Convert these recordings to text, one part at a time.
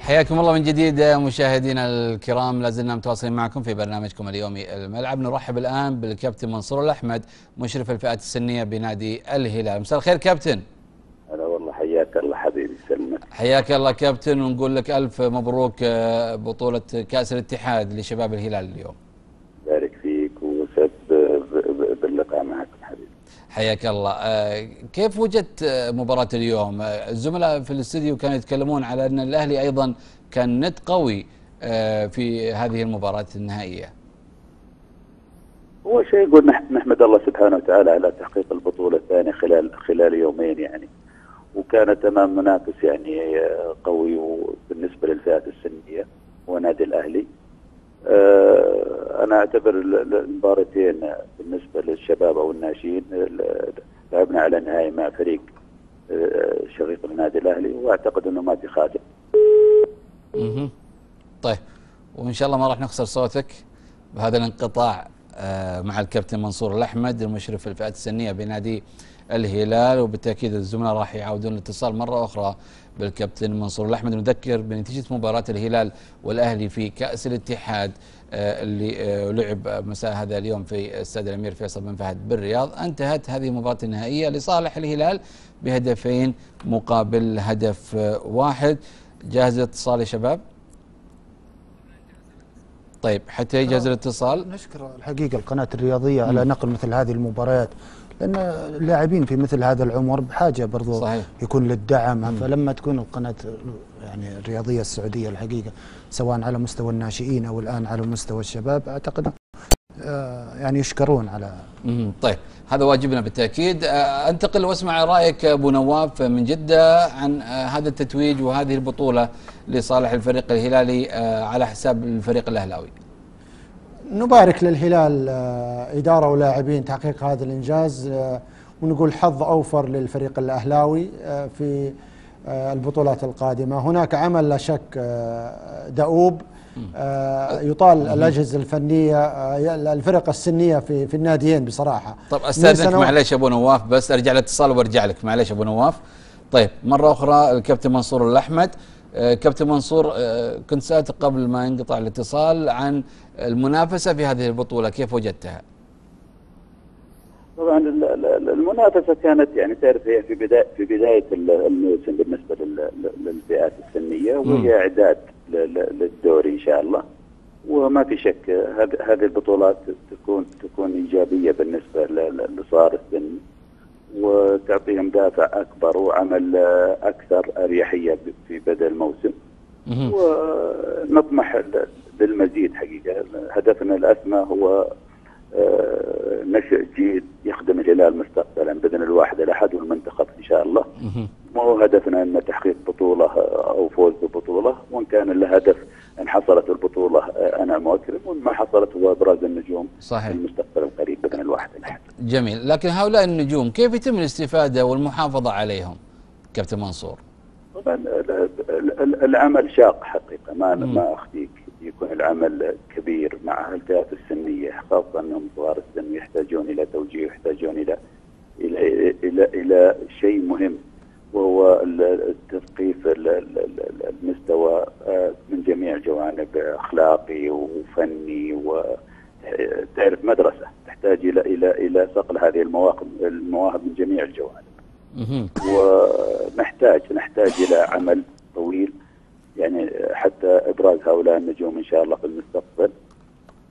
حياكم الله من جديد مشاهدينا الكرام، لازلنا متواصلين معكم في برنامجكم اليومي الملعب. نرحب الآن بالكابتن منصور الأحمد مشرف الفئات السنية بنادي الهلال. مساء الخير كابتن. هلا والله، حياك الله حبيبي. سلمك، حياك الله كابتن، ونقول لك ألف مبروك بطولة كأس الاتحاد لشباب الهلال اليوم. بارك فيك وسعد باللقاء معكم حبيبي. حياك الله. كيف وجدت مباراة اليوم؟ الزملاء في الاستديو كانوا يتكلمون على أن الأهلي أيضا كان نت قوي في هذه المباراة النهائية. هو شيء يقول نحمد الله سبحانه وتعالى على تحقيق البطولة الثانية خلال يومين يعني، وكانت أمام منافس يعني قوي بالنسبة للفئات السنية ونادي الأهلي. أنا أعتبر المباراتين بالنسبة للشباب أو الناشئين لعبنا على نهائي مع فريق شقيق النادي الأهلي، وأعتقد أنه ما في خاتم. طيب، وإن شاء الله ما راح نخسر صوتك بهذا الانقطاع مع الكابتن منصور الأحمد المشرف في الفئات السنية بنادي الهلال، وبالتأكيد الزملاء راح يعاودون الاتصال مرة أخرى بالكابتن منصور الأحمد. نذكر بنتيجة مباراة الهلال والأهلي في كأس الاتحاد اللي لعب مساء هذا اليوم في استاد الامير فيصل بن فهد بالرياض. انتهت هذه المباراة النهائية لصالح الهلال بهدفين مقابل هدف واحد. جاهز الاتصال يا شباب؟ طيب، حتى يجهز الاتصال. نشكر الحقيقة القناة الرياضية على نقل مثل هذه المباريات، لأن اللاعبين في مثل هذا العمر بحاجة برضو صحيح يكون للدعم. فلما تكون القناة يعني الرياضية السعودية الحقيقة سواء على مستوى الناشئين أو الآن على مستوى الشباب، أعتقد يعني يشكرون على طيب، هذا واجبنا بالتأكيد. أنتقل واسمع رأيك أبو نواف من جدة عن هذا التتويج وهذه البطولة لصالح الفريق الهلالي على حساب الفريق الأهلاوي. نبارك للهلال إدارة ولاعبين تحقيق هذا الإنجاز، ونقول حظ أوفر للفريق الأهلاوي في البطولات القادمة. هناك عمل لا شك دؤوب يطال الأجهزة الفنية الفرق السنية في الناديين بصراحة. طب أستاذنك معليش أبو نواف، بس أرجع للاتصال وأرجع لك، معليش أبو نواف. طيب، مرة أخرى الكابتن منصور الأحمد. كابتن منصور، كنت سألت قبل ما ينقطع الاتصال عن المنافسة في هذه البطولة، كيف وجدتها؟ طبعا المنافسة كانت يعني تعرف هي في بداية الموسم بالنسبة للفئات السنية، وهي إعداد للدوري إن شاء الله. وما في شك هذه البطولات تكون إيجابية بالنسبة لصغار السن، وتعطيهم دافع أكبر وعمل أكثر أريحية في بدء الموسم. ونطمح بالمزيد حقيقة. هدفنا الأسمى هو نشأ جيل يخدم الهلال مستقبلا بإذن الواحد الأحد والمنتخب إن شاء الله. مو هدفنا أن تحقيق بطولة أو فوز ببطولة، وإن كان الهدف أن حصلت البطولة أنا مؤكد، وإن ما حصلت هو إبراز النجوم صحيح في المستقبل القريب بإذن الواحد الأحد. جميل، لكن هؤلاء النجوم كيف يتم الاستفادة والمحافظة عليهم كابتن منصور؟ طبعا العمل شاق حقيقة، ما أخفيك، يكون العمل كبير مع الفئات السنية، خاصة أنهم صغار السن يحتاجون إلى توجيه، يحتاجون إلى شيء مهم وهو تثقيف المستوى من جميع جوانب، أخلاقي وفني، وتعرف مدرسة تحتاج إلى صقل هذه المواهب من جميع الجوانب. ونحتاج إلى عمل طويل يعني حتى إبراز هؤلاء النجوم إن شاء الله في المستقبل،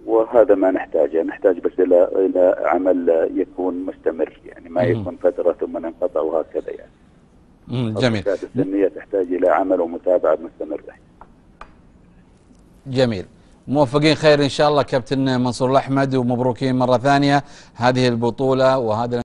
وهذا ما نحتاجه. نحتاج بس إلى عمل يكون مستمر، يعني ما يكون فترة ثم ننقطع وهكذا يعني. جميل. الفئات السنية تحتاج إلى عمل ومتابعة مستمرة. جميل، موفقين خير إن شاء الله كابتن منصور الأحمد، ومبروكين مرة ثانية هذه البطولة وهذا